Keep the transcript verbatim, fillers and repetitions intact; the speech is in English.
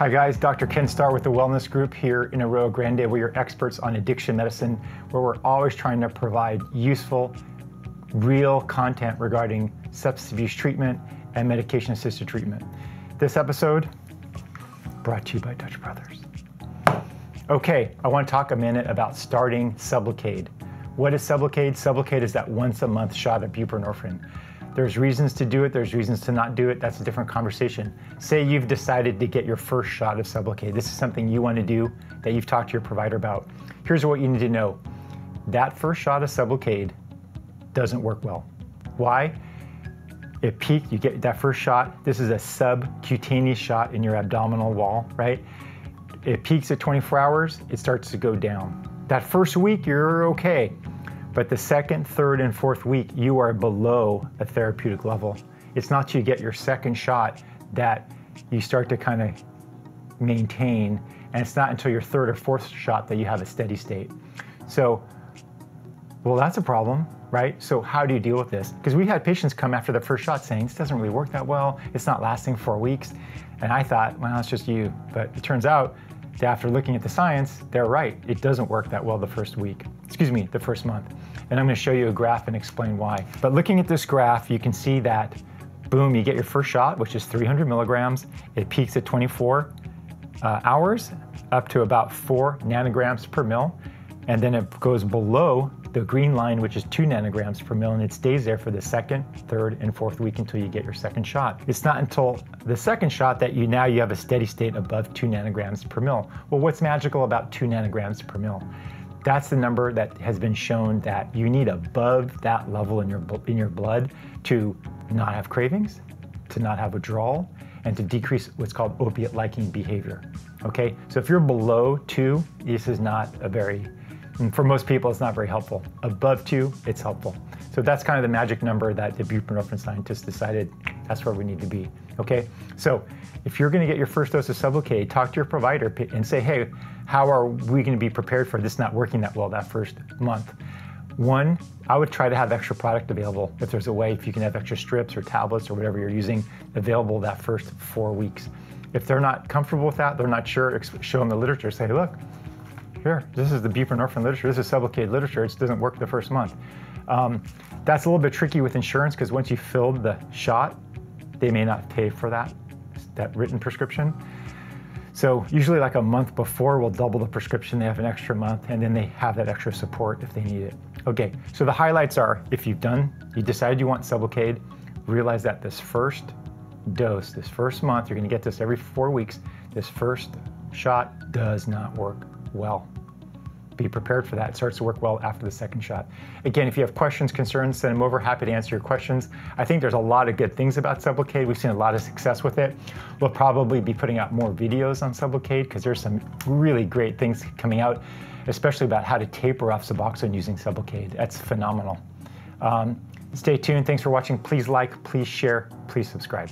Hi guys, Doctor Ken Starr with The Wellness Group here in Arroyo Grande. We are experts on addiction medicine, where we're always trying to provide useful, real content regarding substance abuse treatment and medication-assisted treatment. This episode, brought to you by Dutch Brothers. Okay, I want to talk a minute about starting Sublocade. What is Sublocade? Sublocade is that once a month shot of buprenorphine. There's reasons to do it, there's reasons to not do it, that's a different conversation. Say you've decided to get your first shot of Sublocade. This is something you want to do that you've talked to your provider about. Here's what you need to know. That first shot of Sublocade doesn't work well. Why? It peaked, you get that first shot. This is a subcutaneous shot in your abdominal wall, right? It peaks at twenty-four hours, it starts to go down. That first week, you're okay. But the second, third, and fourth week, you are below a therapeutic level. It's not till you get your second shot that you start to kind of maintain, and it's not until your third or fourth shot that you have a steady state. So, well, that's a problem, right? So how do you deal with this? Because we had patients come after the first shot saying, this doesn't really work that well, it's not lasting four weeks. And I thought, well, it's just you. But it turns out, after looking at the science, they're right. It doesn't work that well the first week. Excuse me, the first month. And I'm going to show you a graph and explain why. But looking at this graph, you can see that, boom, you get your first shot, which is three hundred milligrams. It peaks at twenty-four uh, hours, up to about four nanograms per mil. And then it goes below the green line, which is two nanograms per mil, and it stays there for the second, third, and fourth week until you get your second shot. It's not until the second shot that you now you have a steady state above two nanograms per mil. Well, what's magical about two nanograms per mil? That's the number that has been shown that you need above that level in your, in your blood to not have cravings, to not have withdrawal, and to decrease what's called opiate-liking behavior, okay? So if you're below two, this is not a very, and for most people, it's not very helpful. Above two, it's helpful. So that's kind of the magic number that the buprenorphine scientists decided that's where we need to be, okay? So if you're gonna get your first dose of Sublocade, talk to your provider and say, hey, how are we gonna be prepared for this not working that well that first month? One, I would try to have extra product available if there's a way, if you can have extra strips or tablets or whatever you're using available that first four weeks. If they're not comfortable with that, they're not sure, show them the literature, say, look, here, this is the buprenorphine literature, this is Sublocade literature, it doesn't work the first month. Um, that's a little bit tricky with insurance because once you filled the shot, they may not pay for that, that written prescription. So usually like a month before, we'll double the prescription, they have an extra month, and then they have that extra support if they need it. Okay, so the highlights are, if you've done, you decide you want Sublocade, realize that this first dose, this first month, you're gonna get this every four weeks, this first shot does not work well. Be prepared for that. It starts to work well after the second shot. Again, if you have questions, concerns, send them over. Happy to answer your questions. I think there's a lot of good things about Sublocade. We've seen a lot of success with it. We'll probably be putting out more videos on Sublocade because there's some really great things coming out, especially about how to taper off Suboxone using Sublocade. That's phenomenal. Um, stay tuned. Thanks for watching. Please like, please share, please subscribe.